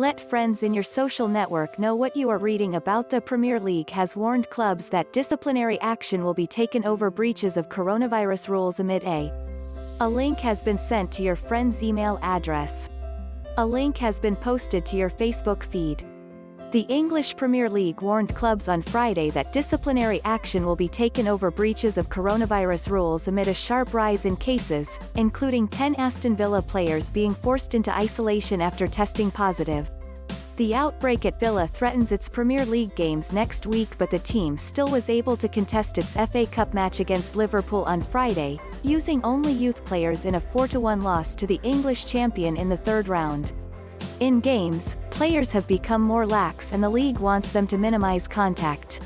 Let friends in your social network know what you are reading about. The Premier League has warned clubs that disciplinary action will be taken over breaches of coronavirus rules amid a link has been sent to your friend's email address. A link has been posted to your Facebook feed. The English Premier League warned clubs on Friday that disciplinary action will be taken over breaches of coronavirus rules amid a sharp rise in cases, including 10 Aston Villa players being forced into isolation after testing positive. The outbreak at Villa threatens its Premier League games next week, but the team still was able to contest its FA Cup match against Liverpool on Friday, using only youth players in a 4-1 loss to the English champion in the third round. In games, players have become more lax and the league wants them to minimize contact.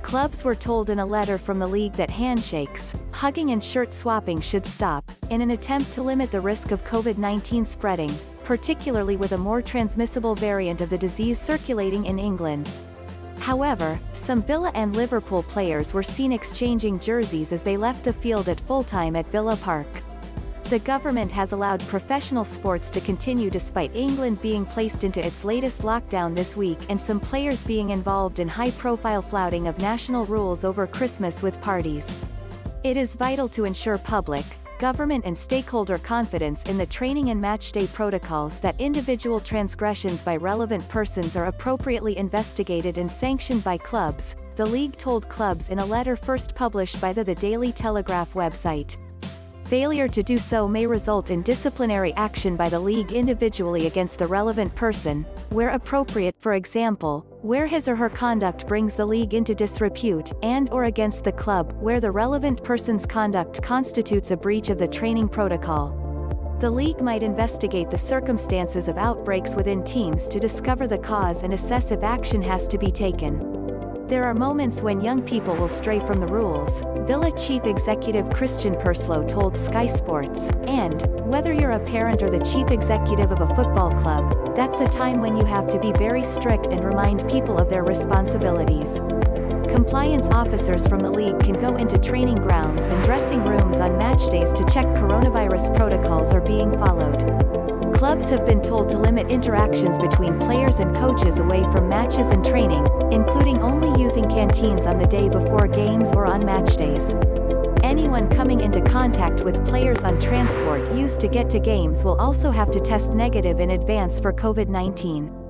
Clubs were told in a letter from the league that handshakes, hugging and shirt swapping should stop, in an attempt to limit the risk of COVID-19 spreading, particularly with a more transmissible variant of the disease circulating in England. However, some Villa and Liverpool players were seen exchanging jerseys as they left the field at full-time at Villa Park. The government has allowed professional sports to continue despite England being placed into its latest lockdown this week and some players being involved in high-profile flouting of national rules over Christmas with parties. It is vital to ensure public, government and stakeholder confidence in the training and matchday protocols, that individual transgressions by relevant persons are appropriately investigated and sanctioned by clubs, the league told clubs in a letter first published by the Daily Telegraph website. Failure to do so may result in disciplinary action by the league individually against the relevant person, where appropriate, for example, where his or her conduct brings the league into disrepute, and/or against the club, where the relevant person's conduct constitutes a breach of the training protocol. The league might investigate the circumstances of outbreaks within teams to discover the cause and assess if action has to be taken. There are moments when young people will stray from the rules, Villa Chief Executive Christian Purslow told Sky Sports, and, whether you're a parent or the chief executive of a football club, that's a time when you have to be very strict and remind people of their responsibilities. Compliance officers from the league can go into training grounds and dressing rooms on matchdays to check coronavirus protocols are being followed. Clubs have been told to limit interactions between players and coaches away from matches and training, including only using canteens on the day before games or on matchdays. Anyone coming into contact with players on transport used to get to games will also have to test negative in advance for COVID-19.